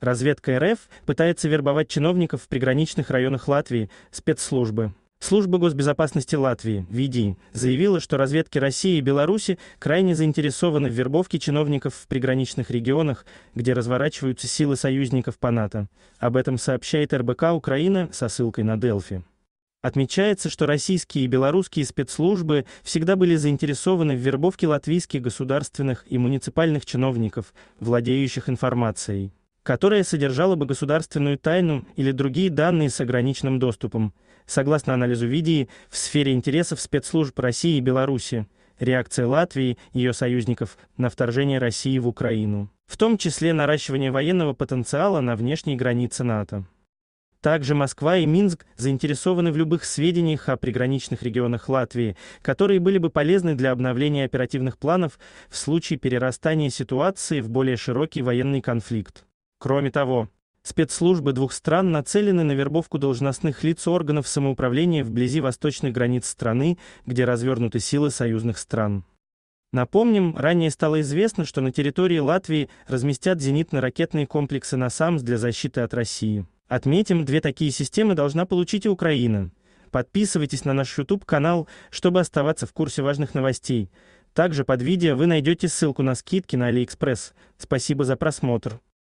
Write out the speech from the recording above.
Разведка РФ пытается вербовать чиновников в приграничных районах Латвии, спецслужбы. Служба госбезопасности Латвии, VDD, заявила, что разведки России и Беларуси крайне заинтересованы в вербовке чиновников в приграничных регионах, где разворачиваются силы союзников по НАТО. Об этом сообщает РБК-Украина со ссылкой на Delfi. Отмечается, что российские и белорусские спецслужбы всегда были заинтересованы в вербовке латвийских государственных и муниципальных чиновников, владеющих информацией, которая содержала бы государственную тайну или другие данные с ограниченным доступом. Согласно анализу VDD, в сфере интересов спецслужб России и Беларуси, реакция Латвии и ее союзников на вторжение России в Украину, в том числе наращивание военного потенциала на внешней границе НАТО. Также Москва и Минск заинтересованы в любых сведениях о приграничных регионах Латвии, которые были бы полезны для обновления оперативных планов в случае перерастания ситуации в более широкий военный конфликт. Кроме того, спецслужбы двух стран нацелены на вербовку должностных лиц органов самоуправления вблизи восточных границ страны, где развернуты силы союзных стран. Напомним, ранее стало известно, что на территории Латвии разместят зенитно-ракетные комплексы НАСАМС для защиты от России. Отметим, 2 такие системы должна получить и Украина. Подписывайтесь на наш YouTube-канал, чтобы оставаться в курсе важных новостей. Также под видео вы найдете ссылку на скидки на AliExpress. Спасибо за просмотр.